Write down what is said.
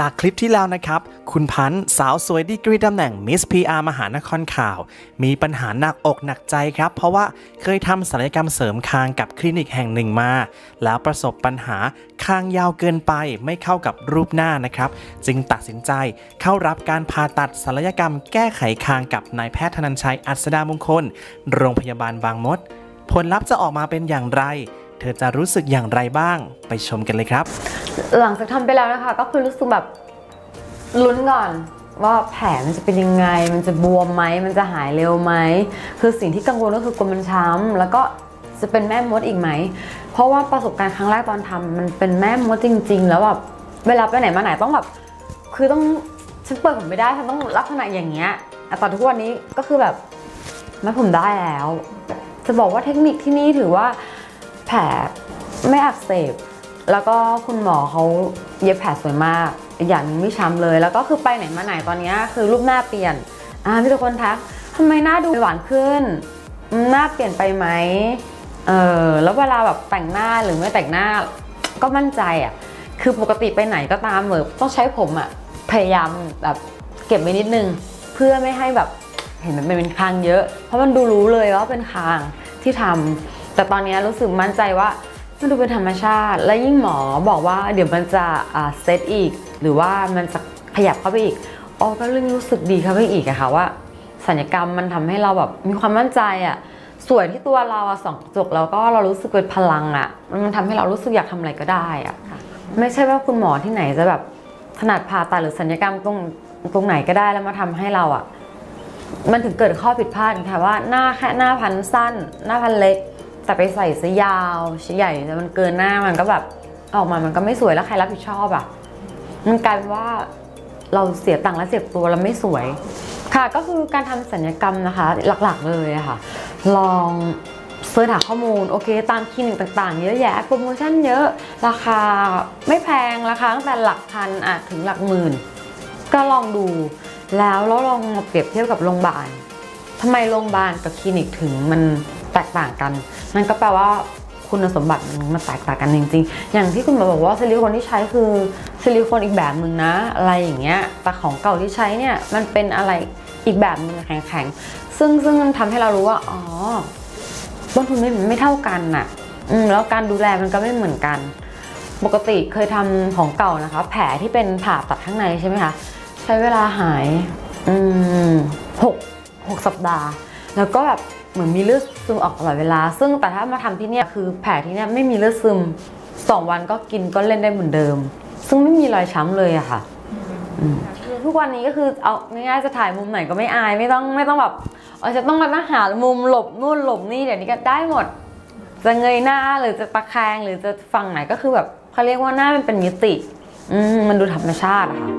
จากคลิปที่แล้วนะครับคุณพันธ์สาวสวยดีกรีตำแหน่งมิส PR มหานครข่าวมีปัญหาหนักอกหนักใจครับเพราะว่าเคยทำศัลยกรรมเสริมคางกับคลินิกแห่งหนึ่งมาแล้วประสบปัญหาคางยาวเกินไปไม่เข้ากับรูปหน้านะครับจึงตัดสินใจเข้ารับการผ่าตัดศัลยกรรมแก้ไขคางกับนายแพทย์ธนัญชัยอัศดามงคลโรงพยาบาลบางมดผลลัพธ์จะออกมาเป็นอย่างไรเธอจะรู้สึกอย่างไรบ้างไปชมกันเลยครับหลังจากทำไปแล้วนะคะก็คือรู้สึกแบบลุ้นก่อนว่าแผลมันจะเป็นยังไงมันจะบวมไหมมันจะหายเร็วไหมคือสิ่งที่กังวลก็คือกลัวมันช้ำแล้วก็จะเป็นแม่มดอีกไหมเพราะว่าประสบการณ์ครั้งแรกตอนทำมันเป็นแม่มดจริงๆแล้วแบบเวลาไปไหนมาไหนต้องแบบคือต้องฉันเปิดผมไม่ได้ฉันต้องลักษณะอย่างเงี้ยแต่ตอนทุกวันนี้ก็คือแบบมัดผมได้แล้วจะบอกว่าเทคนิคที่นี่ถือว่าแผลไม่อักเสบแล้วก็คุณหมอเขาเย็บแผลสวยมากอย่างนึงไม่ช้ำเลยแล้วก็คือไปไหนมาไหนตอนนี้คือรูปหน้าเปลี่ยนมีแต่คนทักทำไมหน้าดูหวานขึ้นหน้าเปลี่ยนไปไหมแล้วเวลาแบบแต่งหน้าหรือไม่แต่งหน้าก็มั่นใจอ่ะคือปกติไปไหนก็ตามเหมือนต้องใช้ผมอ่ะพยายามแบบเก็บไว้นิดนึงเพื่อไม่ให้แบบเห็นมันเป็นคางเยอะเพราะมันดูรู้เลยว่าเป็นคางที่ทำแต่ตอนนี้รู้สึกมั่นใจว่ามันดูเป็นธรรมชาติและยิ่งหมอบอกว่าเดี๋ยวมันจะเซตอีกหรือว่ามันจะขยับเข้าไปอีกอ๋อก็รู้สึกดีเข้าไปอีกอะค่ะว่าศัลยกรรมมันทำให้เราแบบมีความมั่นใจอะสวยที่ตัวเราอะส่องกระจกแล้วก็เรารู้สึกเป็นพลังอะมันทำให้เรารู้สึกอยากทำอะไรก็ได้อะไม่ใช่ว่าคุณหมอที่ไหนจะแบบถนัดผ่าตัดหรือศัลยกรรมตรงไหนก็ได้แล้วมาทำให้เราอะมันถึงเกิดข้อผิดพลาดค่ะว่าหน้าแค่หน้าพันสั้นหน้าพันเล็กแต่ไปใส่ซะยาวชิ้นใหญ่แต่มันเกินหน้ามันก็แบบออกมามันก็ไม่สวยแล้วใครรับผิดชอบอ่ะมันกลายเป็นว่าเราเสียตังค์และเสียตัวเราไม่สวยค่ะก็คือการทำศัลยกรรมนะคะหลักๆเลยค่ะลองเสิร์ชหาข้อมูลโอเคตามคลินิกต่างๆเยอะแยะโปรโมชั่นเยอะราคาไม่แพงราคาตั้งแต่หลักพันถึงหลักหมื่นก็ลองดูแล้วลองมาเปรียบเทียบกับโรงพยาบาลทำไมโรงพยาบาลกับคลินิกถึงมันแตกต่างกันนั่นก็แปลว่าคุณสมบัติมันแตกต่างกันจริงๆอย่างที่คุณหมอบอกว่าซิลิโคนที่ใช้คือซิลิโคนอีกแบบหนึ่งนะอะไรอย่างเงี้ยแต่ของเก่าที่ใช้เนี่ยมันเป็นอะไรอีกแบบหนึ่งแข็งๆซึ่งมันทำให้เรารู้ว่าอ๋อต้นทุนไม่เท่ากันน่ะแล้วการดูแลมันก็ไม่เหมือนกันปกติเคยทำของเก่านะคะแผลที่เป็นผ่าตัดข้างในใช่ไหมคะใช้เวลาหายหกสัปดาห์แล้วก็แบบเหมือนมีเลือดซึมออกตลอดเวลาซึ่งแต่ถ้ามาทำที่เนี่ยคือแผลที่เนี่ยไม่มีเลือดซึม2วันก็กินก็เล่นได้เหมือนเดิมซึ่งไม่มีรอยช้ำเลยอะค่ะทุกวันนี้ก็คือเอาง่ายๆจะถ่ายมุมไหนก็ไม่อายไม่ต้องแบบจะต้องมาหามุมหลบนู่นหลบนี่เดี๋ยวนี้ก็ได้หมดจะเงยหน้าหรือจะตะแคงหรือจะฝั่งไหนก็คือแบบเขาเรียกว่าหน้ามันเป็นมิติมันดูธรรมชาติอะค่ะ